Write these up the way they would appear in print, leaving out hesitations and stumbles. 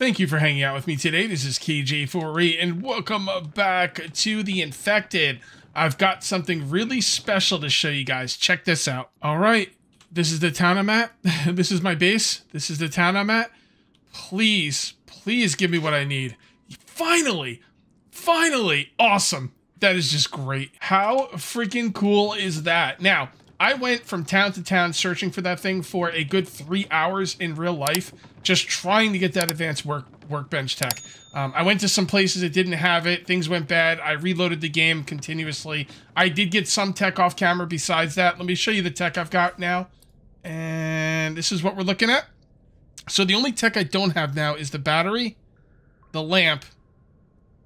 Thank you for hanging out with me today. This is KG4E, and welcome back to The Infected. I've got something really special to show you guys. Check this out. All right, this is the town I'm at. This is my base. This is the town I'm at. Please, please give me what I need. Finally, finally, awesome. That is just great. How freaking cool is that? Now, I went from town to town searching for that thing for a good 3 hours in real life, just trying to get that advanced workbench tech. I went to some places that didn't have it. Things went bad. I reloaded the game continuously. I did get some tech off camera besides that. Let me show you the tech I've got now. And this is what we're looking at. So the only tech I don't have now is the battery, the lamp,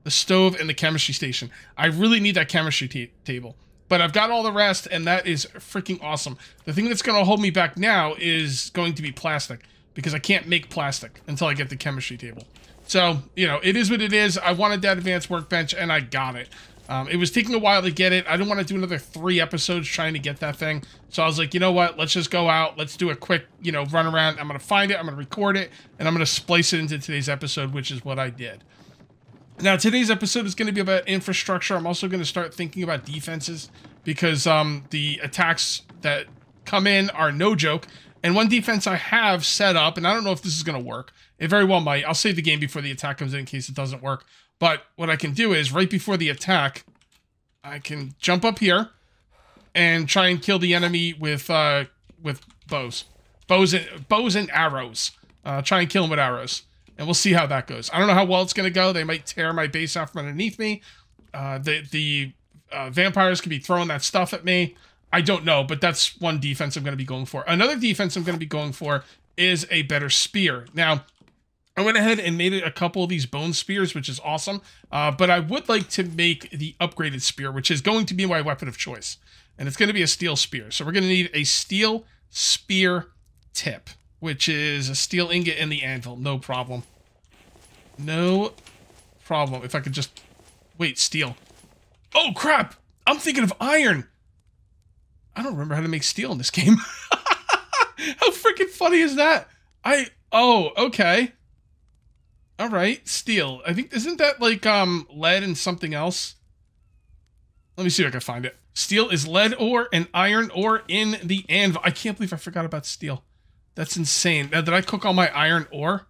the stove, and the chemistry station. I really need that chemistry table. But I've got all the rest, and that is freaking awesome. The thing that's going to hold me back now is going to be plastic, because I can't make plastic until I get the chemistry table. So, you know, it is what it is. I wanted that advanced workbench, and I got it. It was taking a while to get it. I didn't want to do another 3 episodes trying to get that thing. So I was like, you know what? Let's just go out. Let's do a quick, you know, run around. I'm going to find it. I'm going to record it, and I'm going to splice it into today's episode, which is what I did. Now, today's episode is going to be about infrastructure. I'm also going to start thinking about defenses because the attacks that come in are no joke. And one defense I have set up, and I don't know if this is going to work. It very well might. I'll save the game before the attack comes in case it doesn't work. But what I can do is right before the attack, I can jump up here and try and kill the enemy with bows. Bows and arrows. Try and kill him with arrows. And we'll see how that goes. I don't know how well it's going to go. They might tear my base out from underneath me. The vampires could be throwing that stuff at me. I don't know, but that's one defense I'm going to be going for. Another defense I'm going to be going for is a better spear. Now, I went ahead and made a couple of these bone spears, which is awesome. But I would like to make the upgraded spear, which is going to be my weapon of choice. And it's going to be a steel spear. So we're going to need a steel spear tip, which is a steel ingot and the anvil. No problem. No problem. If I could just... Wait, steel. Oh, crap! I'm thinking of iron! I don't remember how to make steel in this game. How freaking funny is that? Oh, okay. Alright, steel. I think... Isn't that like lead and something else? Let me see if I can find it. Steel is lead ore and iron ore in the anvil. I can't believe I forgot about steel. That's insane. Now, did I cook all my iron ore?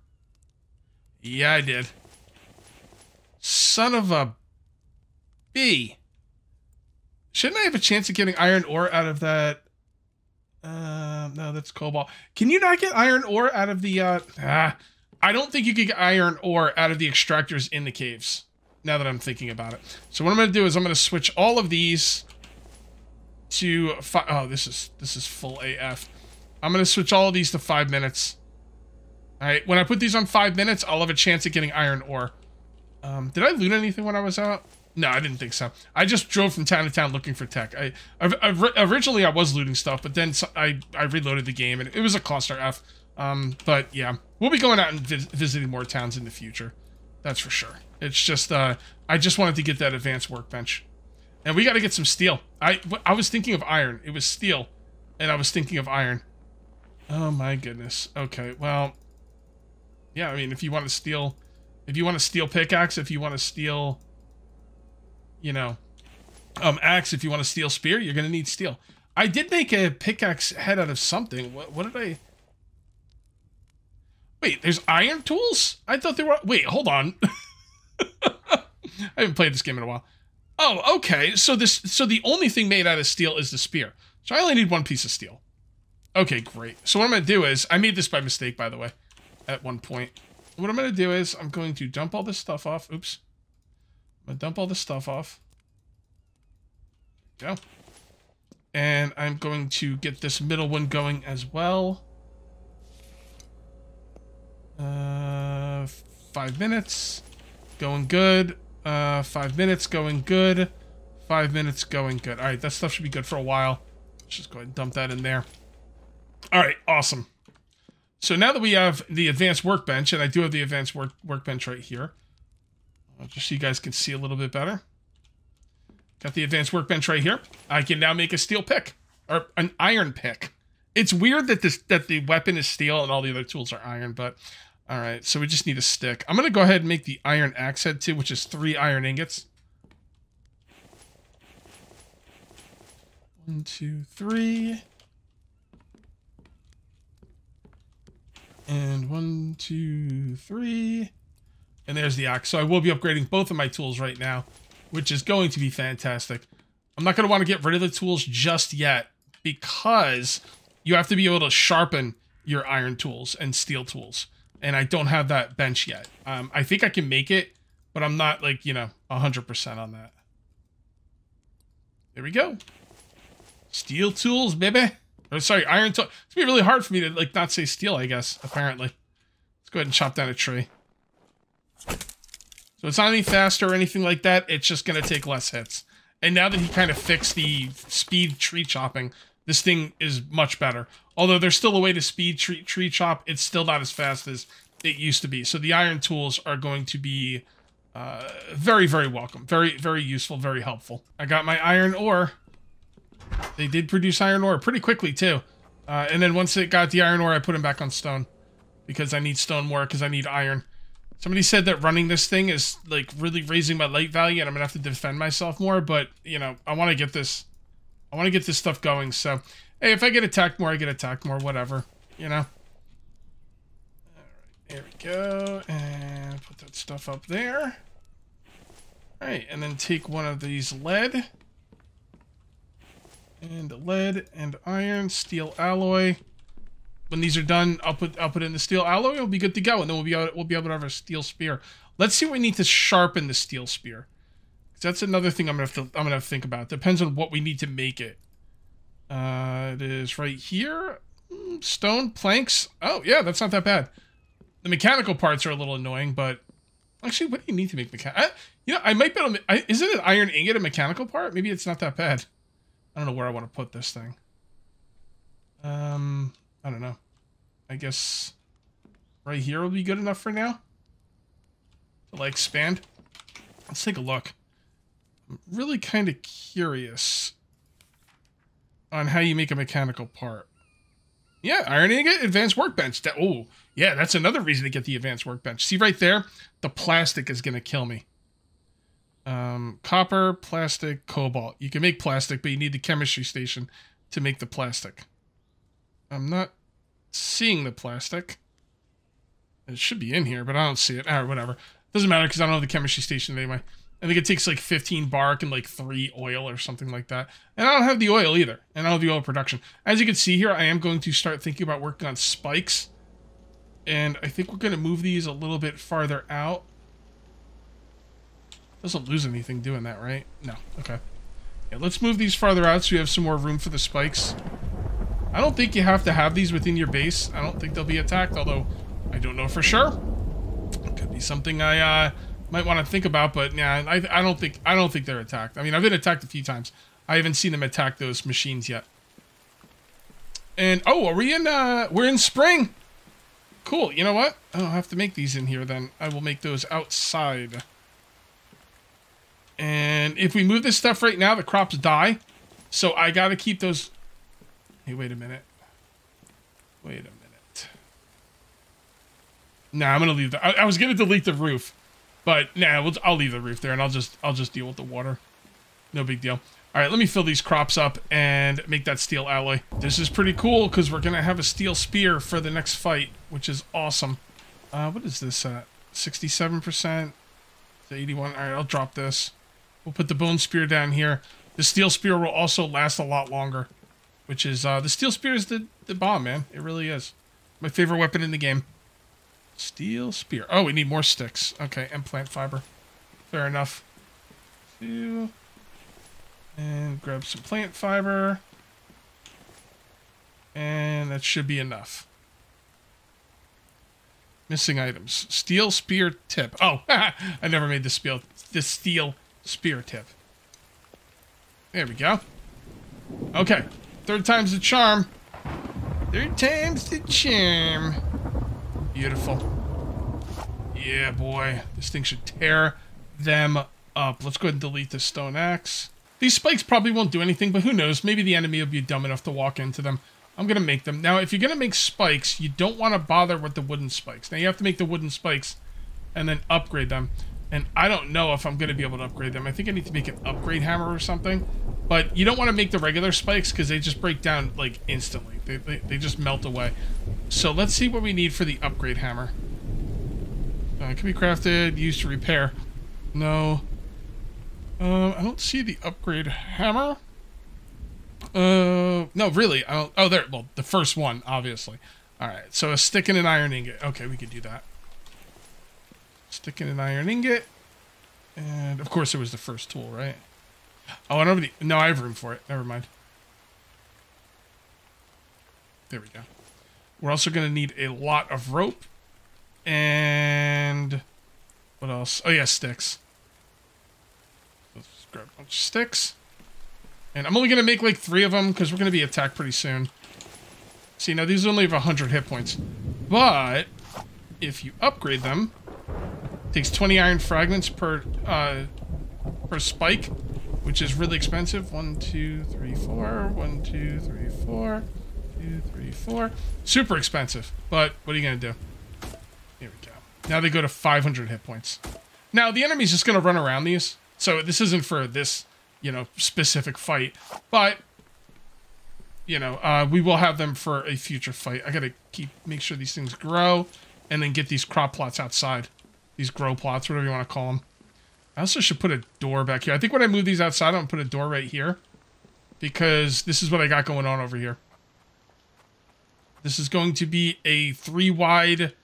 Yeah, I did. Son of a bee. Shouldn't I have a chance of getting iron ore out of that? No, that's cobalt. Can you not get iron ore out of the... I don't think you could get iron ore out of the extractors in the caves, now that I'm thinking about it. So what I'm going to do is I'm going to switch all of these to... Oh, this is full AF. I'm going to switch all of these to 5 minutes. All right. When I put these on 5 minutes, I'll have a chance at getting iron ore. Did I loot anything when I was out? No, I didn't think so. I just drove from town to town looking for tech. Originally, I was looting stuff, but then I reloaded the game, and it was a cluster F. But yeah, we'll be going out and visiting more towns in the future. That's for sure. It's just I just wanted to get that advanced workbench. And we got to get some steel. I was thinking of iron. It was steel, and I was thinking of iron. Oh my goodness. Okay, well, yeah, I mean, if you want a steel pickaxe, if you want a steel, you know, axe, if you want a steel spear, you're going to need steel. I did make a pickaxe head out of something. What did I... Wait, there's iron tools? I thought they were... Wait, hold on. I haven't played this game in a while. Oh, okay. So the only thing made out of steel is the spear. So I only need one piece of steel. Okay, great. So what I'm going to do is... I made this by mistake, by the way, at one point. What I'm going to do is I'm going to dump all this stuff off. Oops. I'm going to dump all this stuff off. There we go. And I'm going to get this middle one going as well. 5 minutes. Going good. 5 minutes. Going good. 5 minutes. Going good. All right, that stuff should be good for a while. Let's just go ahead and dump that in there. All right, awesome. So now that we have the advanced workbench, and I do have the advanced workbench right here, just so you guys can see a little bit better. Got the advanced workbench right here. I can now make a steel pick, or an iron pick. It's weird that the weapon is steel and all the other tools are iron, but All right, so we just need a stick. I'm going to go ahead and make the iron axe head too, which is 3 iron ingots. 1, 2, 3. And 1, 2, 3. And there's the axe. So I will be upgrading both of my tools right now, which is going to be fantastic. I'm not going to want to get rid of the tools just yet because you have to be able to sharpen your iron tools and steel tools. And I don't have that bench yet. I think I can make it, but I'm not, like, you know, 100% on that. There we go. Steel tools, baby. Or sorry, iron tools. It's gonna be really hard for me to, like, not say steel, I guess, apparently. Let's go ahead and chop down a tree. So it's not any faster or anything like that. It's just gonna take less hits. And now that he kind of fixed the speed tree chopping, this thing is much better. Although there's still a way to speed tree chop, it's still not as fast as it used to be. So the iron tools are going to be very, very welcome. Very, very useful, very helpful. I got my iron ore. They did produce iron ore pretty quickly too. And then once it got the iron ore, I put them back on stone. Because I need stone more, because I need iron. Somebody said that running this thing is, like, really raising my light value, and I'm gonna have to defend myself more, but, you know, I want to get this... I want to get this stuff going, so... Hey, if I get attacked more, I get attacked more. Whatever, you know? Alright, there we go. And put that stuff up there. Alright, and then take one of these lead. And lead and iron. Steel alloy. When these are done, I'll put in the steel alloy. It'll be good to go. And then we'll be able to have our steel spear. Let's see what we need to sharpen the steel spear. That's another thing I'm gonna have to think about. Depends on what we need to make it. It is right here. Stone planks. Oh yeah, that's not that bad. The mechanical parts are a little annoying, but actually, what do you need to make mechanical? You know, I might be able to. Isn't an iron ingot a mechanical part? Maybe it's not that bad. I don't know where I want to put this thing. I don't know. I guess right here will be good enough for now. To, like, expand. Let's take a look. I'm really kind of curious on how you make a mechanical part. Yeah, iron ingot, advanced workbench. Oh, yeah, that's another reason to get the advanced workbench. See right there? The plastic is going to kill me. Copper, plastic, cobalt. You can make plastic, but you need the chemistry station to make the plastic. I'm not seeing the plastic. It should be in here, but I don't see it. All right, whatever. Doesn't matter because I don't have the chemistry station anyway. I think it takes like 15 bark and like 3 oil or something like that. And I don't have the oil either. And I don't have the oil production. As you can see here, I am going to start thinking about working on spikes. And I think we're going to move these a little bit farther out. Doesn't lose anything doing that, right? No. Okay. Yeah, let's move these farther out so we have some more room for the spikes. I don't think you have to have these within your base. I don't think they'll be attacked, although I don't know for sure. It could be something I... might want to think about, but yeah, I don't think they're attacked. I mean, I've been attacked a few times. I haven't seen them attack those machines yet. And oh, are we in? We're in spring. Cool. You know what? I don't have to make these in here. Then I will make those outside. And if we move this stuff right now, the crops die. So I gotta keep those. Hey, wait a minute. Wait a minute. Nah, I'm gonna leave that. I was gonna delete the roof. But nah, I'll leave the roof there, and I'll just deal with the water. No big deal. All right, let me fill these crops up and make that steel alloy. This is pretty cool because we're gonna have a steel spear for the next fight, which is awesome. What is this? 67%, 81. All right, I'll drop this. We'll put the bone spear down here. The steel spear will also last a lot longer, which is the steel spear is the bomb, man. It really is. My favorite weapon in the game. Steel spear. Oh, we need more sticks. Okay, and plant fiber. Fair enough. Two. And grab some plant fiber. And that should be enough. Missing items. Steel spear tip. Oh, I never made the steel spear tip. There we go. Okay. Third time's the charm. Third time's the charm. Beautiful. Yeah, boy. This thing should tear them up. Let's go ahead and delete this stone axe. These spikes probably won't do anything, but who knows? Maybe the enemy will be dumb enough to walk into them. I'm going to make them. Now, if you're going to make spikes, you don't want to bother with the wooden spikes. Now, you have to make the wooden spikes and then upgrade them. And I don't know if I'm going to be able to upgrade them. I think I need to make an upgrade hammer or something. But you don't want to make the regular spikes because they just break down, like, instantly. They just melt away. So let's see what we need for the upgrade hammer. It can be crafted, used to repair. No. I don't see the upgrade hammer. No, really. I don't, oh, there. Well, the first one, obviously. All right. So a stick and an iron ingot. Okay, we could do that. Stick and an iron ingot. And, of course, it was the first tool, right? Oh, I don't have any, no, I have room for it. Never mind. There we go. We're also going to need a lot of rope. And what else? Oh, yeah, sticks. Let's just grab a bunch of sticks. And I'm only going to make like 3 of them because we're going to be attacked pretty soon. See, now these only have 100 hit points. But if you upgrade them, it takes 20 iron fragments per spike, which is really expensive. 1, 2, 3, 4. 1, 2, 3, 4. 2, 3, 4. Super expensive. But what are you going to do? Here we go. Now they go to 500 hit points. Now the enemy's just going to run around these. So this isn't for this, you know, specific fight, but you know, we will have them for a future fight. I got to make sure these things grow and then get these crop plots outside. These grow plots, whatever you want to call them. I also should put a door back here. I think when I move these outside, I'm going to put a door right here because this is what I got going on over here. This is going to be a 3-wide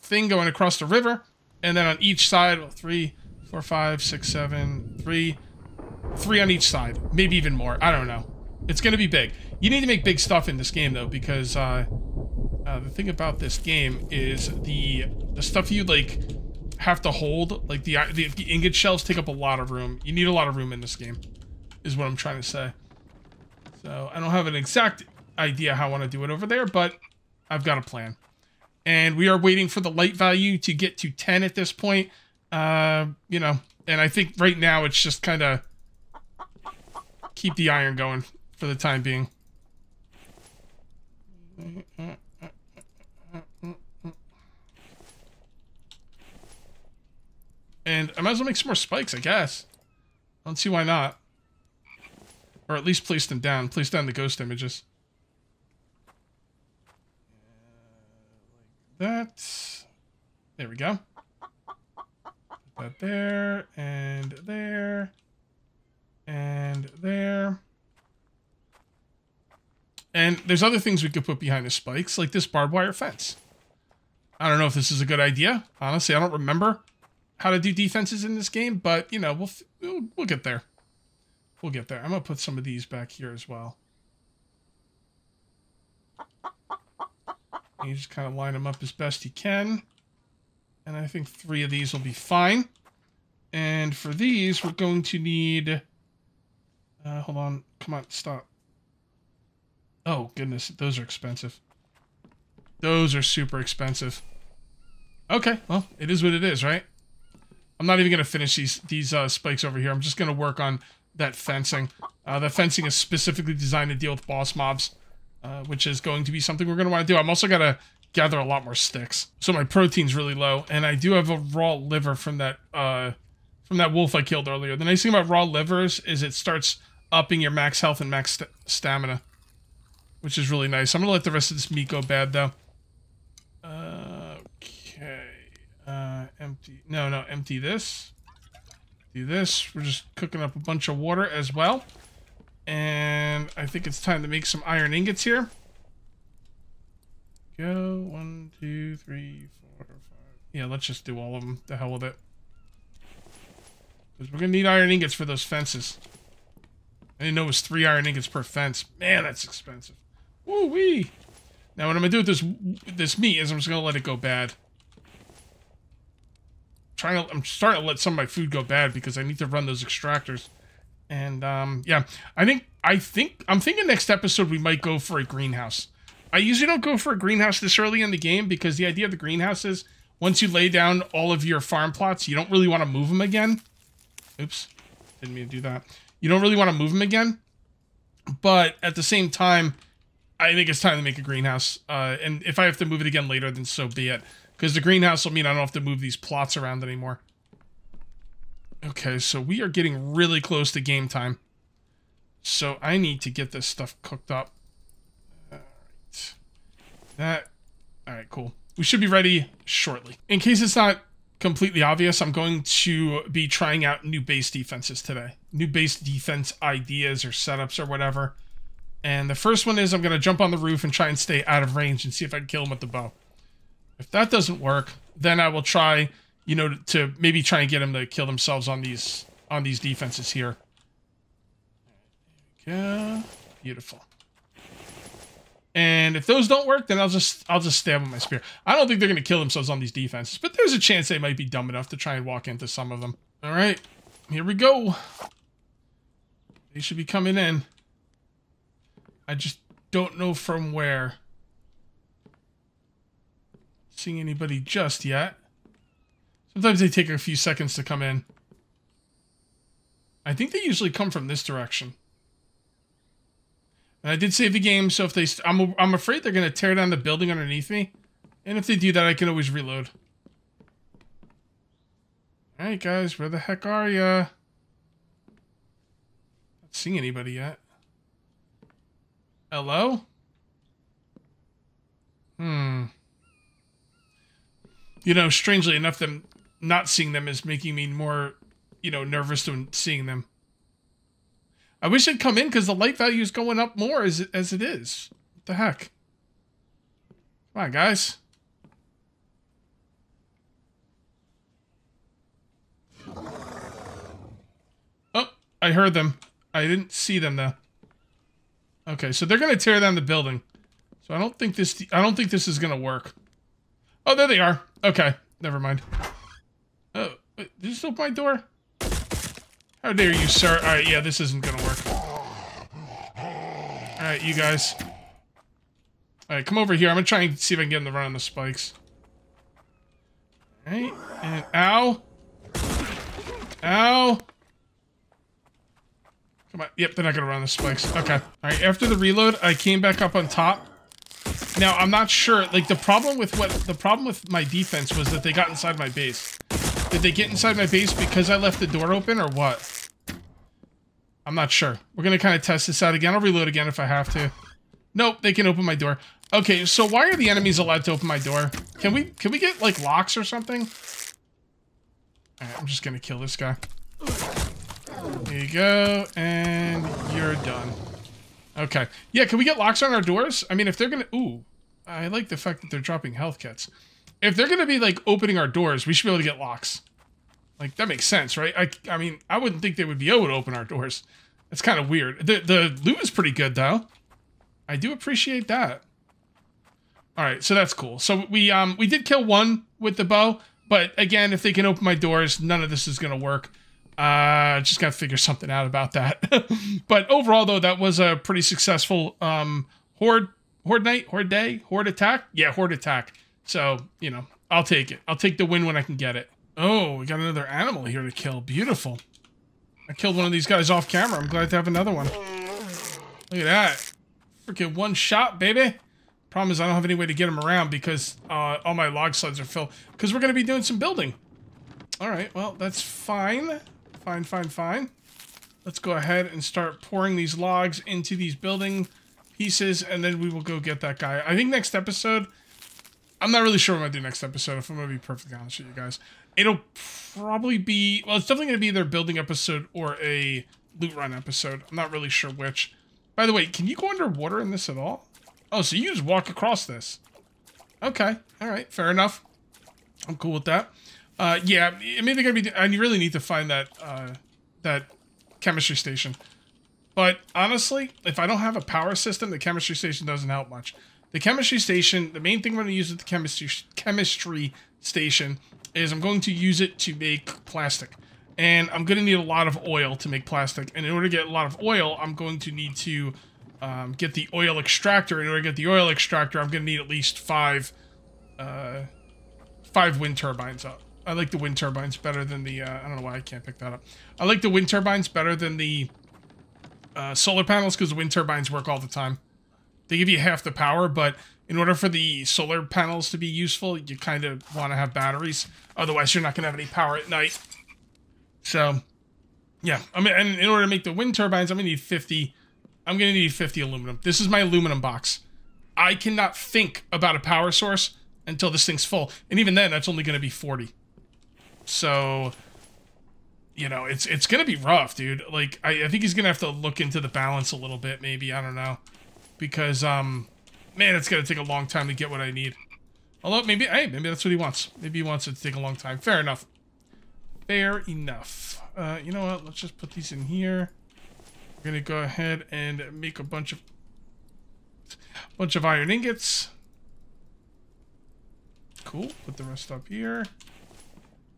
thing going across the river, and then on each side, well, 3, 4, 5, 6, 7, 3 on each side, maybe even more. I don't know. It's going to be big. You need to make big stuff in this game though, because the thing about this game is the stuff you like have to hold, like the ingot shells take up a lot of room. You need a lot of room in this game, is what I'm trying to say. So I don't have an exact idea how I want to do it over there, but I've got a plan. And we are waiting for the light value to get to 10 at this point. You know, and I think right now it's just kind of keep the iron going for the time being. And I might as well make some more spikes, I guess. I don't see why not. Or at least place them down. Place down the ghost images. That, there we go. Put that there, and there, and there. And there's other things we could put behind the spikes, like this barbed wire fence. I don't know if this is a good idea. Honestly, I don't remember how to do defenses in this game, but, you know, we'll get there. We'll get there. I'm going to put some of these back here as well. You just kind of line them up as best you can. And I think 3 of these will be fine. And for these, we're going to need... hold on. Come on. Stop. Oh, goodness. Those are expensive. Those are super expensive. Okay. Well, it is what it is, right? I'm not even going to finish these spikes over here. I'm just going to work on that fencing. That fencing is specifically designed to deal with boss mobs. Which is going to be something we're going to want to do. I'm also going to gather a lot more sticks. So my protein's really low, and I do have a raw liver from that wolf I killed earlier. The nice thing about raw livers is it starts upping your max health and max stamina, which is really nice. I'm going to let the rest of this meat go bad, though. Okay. Empty. No, empty this. Do this. We're just cooking up a bunch of water as well. And I think it's time to make some iron ingots here. Go 1, 2, 3, 4, 5. Yeah, let's just do all of them. The hell with it. Because we're going to need iron ingots for those fences. I didn't know it was 3 iron ingots per fence. Man, that's expensive. Woo-wee. Now what I'm going to do with this meat is I'm just going to let it go bad. I'm starting to let some of my food go bad because I need to run those extractors. And, yeah, I'm thinking next episode we might go for a greenhouse. I usually don't go for a greenhouse this early in the game because the idea of the greenhouse is once you lay down all of your farm plots, you don't really want to move them again. Oops, didn't mean to do that. You don't really want to move them again. But at the same time, I think it's time to make a greenhouse. And if I have to move it again later, then so be it. Because the greenhouse will mean I don't have to move these plots around anymore. Okay, so we are getting really close to game time. So I need to get this stuff cooked up. Alright. Alright, cool. We should be ready shortly. In case it's not completely obvious, I'm going to be trying out new base defenses today. New base defense ideas or setups or whatever. And the first one is I'm going to jump on the roof and try and stay out of range and see if I can kill him with the bow. If that doesn't work, then I will try, you know, to maybe try and get him to kill themselves on these defenses here. Yeah, beautiful. And if those don't work, then I'll just stab with my spear. I don't think they're going to kill themselves on these defenses, but there's a chance they might be dumb enough to try and walk into some of them. All right, here we go. They should be coming in. I just don't know from where. Not seeing anybody just yet. Sometimes they take a few seconds to come in. I think they usually come from this direction. And I did save the game, so if they... I'm afraid they're going to tear down the building underneath me. And if they do that, I can always reload. Alright, guys. Where the heck are ya? Not seeing anybody yet. Hello? You know, strangely enough, them not seeing them is making me more, you know, nervous than seeing them. I wish they'd come in because the light value is going up more as it is. What the heck? Come on, guys. Oh, I heard them. I didn't see them though. Okay, so they're gonna tear down the building. So I don't think this is gonna work. Oh, there they are. Okay, never mind. Oh, wait, did you just open my door? How dare you, sir? Alright, yeah, this isn't gonna work. Alright, you guys. Alright, come over here. I'm gonna try and see if I can get him to run on the spikes. Alright, and ow! Ow! Come on. Yep, they're not gonna run on the spikes. Okay. Alright, after the reload, I came back up on top. Now, I'm not sure. Like, the problem with my defense was that they got inside my base. Did they get inside my base because I left the door open or what? I'm not sure. We're going to kind of test this out again. I'll reload again if I have to. Nope, they can open my door. Okay, so why are the enemies allowed to open my door? Can we get, like, locks or something? Alright, I'm just going to kill this guy. There you go, and you're done. Okay. Yeah, can we get locks on our doors? I mean, if they're going to... Ooh, I like the fact that they're dropping health kits. If they're going to be, like, opening our doors, we should be able to get locks. Like, that makes sense, right? I mean, I wouldn't think they would be able to open our doors. That's kind of weird. The loot is pretty good, though. I do appreciate that. All right, so that's cool. So we did kill one with the bow, but, again, if they can open my doors, none of this is going to work. Just got to figure something out about that. But overall, though, that was a pretty successful horde attack? Yeah, horde attack. So, you know, I'll take it. I'll take the win when I can get it. Oh, we got another animal here to kill. Beautiful. I killed one of these guys off camera. I'm glad to have another one. Look at that. Freaking one shot, baby. Problem is I don't have any way to get them around because all my log sleds are filled. Because we're going to be doing some building. All right, well, that's fine. Fine, fine, fine. Let's go ahead and start pouring these logs into these building pieces. And then we will go get that guy. I think next episode... I'm not really sure what I'm going to do next episode, if I'm going to be perfectly honest with you guys. It'll probably be... Well, it's definitely going to be either a building episode or a loot run episode. I'm not really sure which. By the way, can you go underwater in this at all? Oh, so you just walk across this. Okay. All right. Fair enough. I'm cool with that. Yeah, I mean, they're going to be... I really need to find that, that chemistry station. But honestly, if I don't have a power system, the chemistry station doesn't help much. The chemistry station, the main thing I'm going to use with the chemistry station is I'm going to use it to make plastic. And I'm going to need a lot of oil to make plastic. And in order to get a lot of oil, I'm going to need to get the oil extractor. In order to get the oil extractor, I'm going to need at least five wind turbines up. I like the wind turbines better than the... I don't know why I can't pick that up. I like the wind turbines better than the solar panels because the wind turbines work all the time. They give you half the power, but in order for the solar panels to be useful, you kind of want to have batteries. Otherwise, you're not going to have any power at night. So, yeah. I mean, and in order to make the wind turbines, I'm going to need 50. I'm going to need 50 aluminum. This is my aluminum box. I cannot think about a power source until this thing's full. And even then, that's only going to be 40. So, you know, it's going to be rough, dude. Like, I think he's going to have to look into the balance a little bit, maybe. I don't know. Because, man, it's going to take a long time to get what I need. Although, maybe, hey, maybe that's what he wants. Maybe he wants it to take a long time. Fair enough. Fair enough. You know what? Let's just put these in here. We're going to go ahead and make a bunch of iron ingots. Cool. Put the rest up here.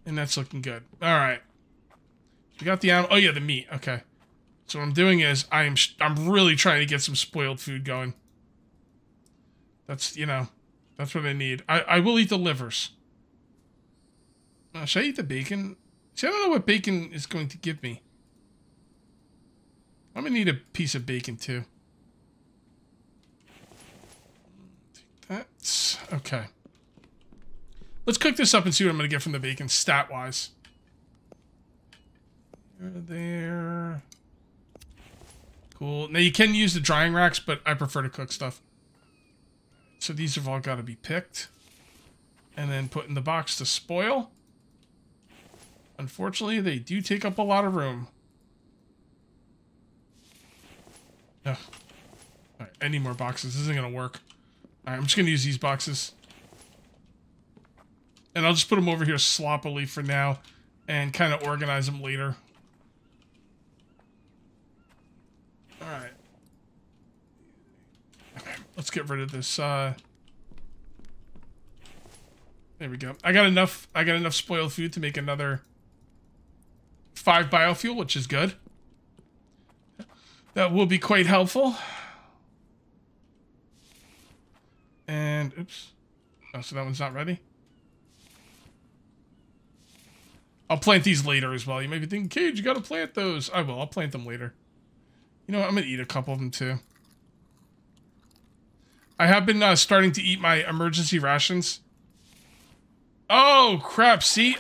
And that's looking good. All right. We got the animal. Oh, yeah, the meat. Okay. So what I'm doing is I'm really trying to get some spoiled food going. That's, you know, that's what I need. I will eat the livers. Should I eat the bacon? See, I don't know what bacon is going to give me. I'm going to need a piece of bacon, too. That's okay. Let's cook this up and see what I'm going to get from the bacon stat-wise. There. Cool. Now, you can use the drying racks, but I prefer to cook stuff. So these have all got to be picked. And then put in the box to spoil. Unfortunately, they do take up a lot of room. Ugh. All right, I need more boxes. This isn't going to work. All right, I'm just going to use these boxes. And I'll just put them over here sloppily for now. And kind of organize them later. Alright. Let's get rid of this. There we go. I got enough spoiled food to make another 5 biofuel, which is good. That will be quite helpful. And, oops. Oh, so that one's not ready. I'll plant these later as well. You may be thinking, Cage, you gotta plant those. I will. I'll plant them later. You know what? I'm gonna eat a couple of them, too. I have been starting to eat my emergency rations. Oh, crap. See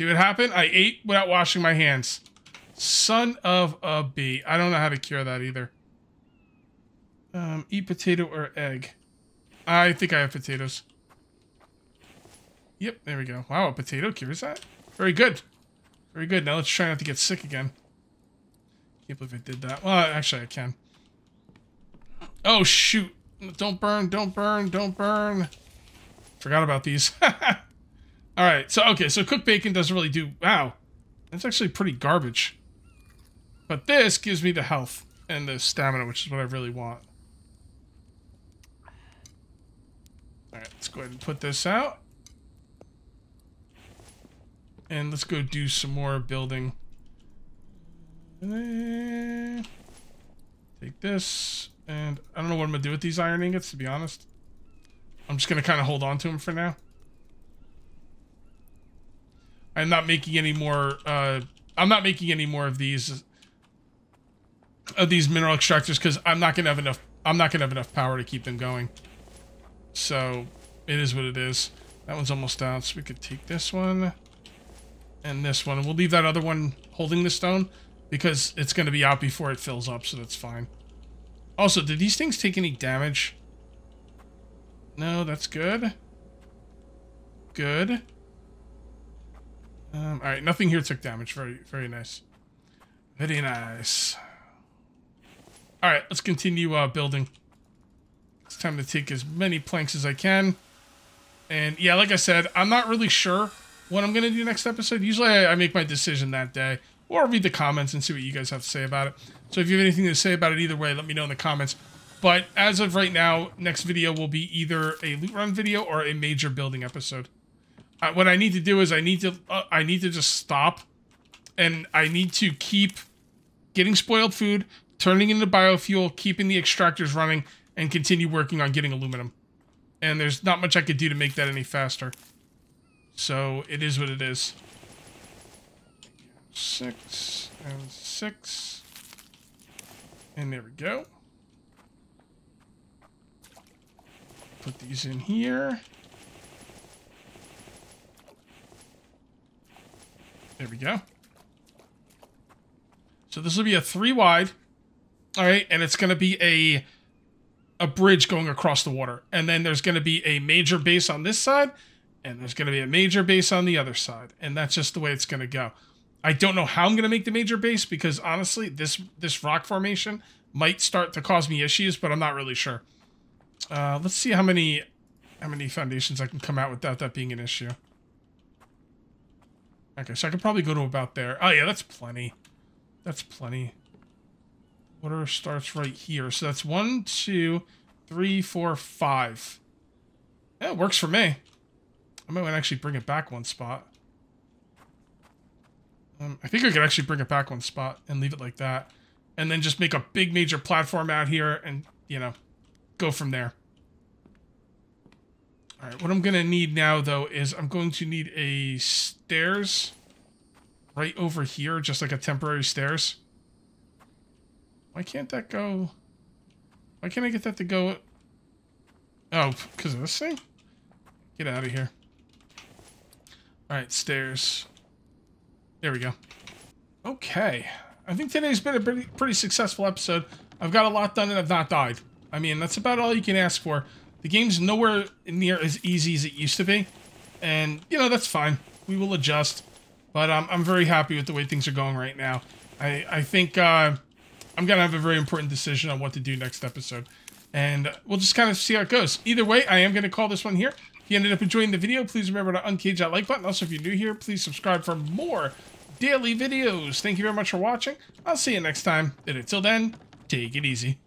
what happened? I ate without washing my hands. Son of a bee. I don't know how to cure that, either. Eat potato or egg. I think I have potatoes. Yep, there we go. Wow, a potato cures that? Very good. Very good. Now let's try not to get sick again. Can't believe I did that. Well, actually, I can. Oh, shoot. Don't burn, don't burn, don't burn. Forgot about these. Alright, so, okay, so cooked bacon doesn't really do... Wow. That's actually pretty garbage. But this gives me the health and the stamina, which is what I really want. Alright, let's go ahead and put this out. And let's go do some more building. Take this. And I don't know what I'm going to do with these iron ingots, to be honest. I'm just going to kind of hold on to them for now. I'm not making any more... I'm not making any more of these... mineral extractors, because I'm not going to have enough... I'm not going to have enough power to keep them going. So, it is what it is. That one's almost out, so we could take this one. And this one. And we'll leave that other one holding the stone because it's going to be out before it fills up, so that's fine. Also, did these things take any damage? No, that's good. Good. Alright, nothing here took damage. Very, very nice. Very nice. Alright, let's continue building. It's time to take as many planks as I can. And, yeah, like I said, I'm not really sure what I'm going to do next episode. Usually I make my decision that day. Or read the comments and see what you guys have to say about it. So if you have anything to say about it either way, let me know in the comments. But as of right now, next video will be either a loot run video or a major building episode. What I need to do is I need to just stop. And I need to keep getting spoiled food, turning into biofuel, keeping the extractors running, and continue working on getting aluminum. And there's not much I could do to make that any faster. So, it is what it is. 6 and 6. And there we go. put these in here. There we go. So this will be a 3 wide. All right, and it's going to be a bridge going across the water. And then there's going to be a major base on this side, and there's going to be a major base on the other side. And that's just the way it's going to go. I don't know how I'm going to make the major base because, honestly, this rock formation might start to cause me issues, but I'm not really sure. Let's see how many foundations I can come out without that being an issue. Okay, so I could probably go to about there. Oh, yeah, that's plenty. That's plenty. Water starts right here. So that's 1, 2, 3, 4, 5. That works for me. I might want to actually bring it back one spot. I think I could actually bring it back one spot and leave it like that. And then just make a big major platform out here and, you know, go from there. All right, what I'm going to need now, though, is I'm going to need a stairs right over here, just like a temporary stairs. Why can't that go? Why can't I get that to go? Oh, because of this thing? Get out of here. All right, stairs. There we go. Okay. I think today's been a pretty successful episode. I've got a lot done and I've not died. I mean, that's about all you can ask for. The game's nowhere near as easy as it used to be. And, you know, that's fine. We will adjust. But I'm very happy with the way things are going right now. I think I'm going to have a very important decision on what to do next episode. And we'll just kind of see how it goes. Either way, I am going to call this one here. If you ended up enjoying the video, please remember to uncage that like button. Also, if you're new here, please subscribe for more daily videos. Thank you very much for watching. I'll see you next time. And until then, take it easy.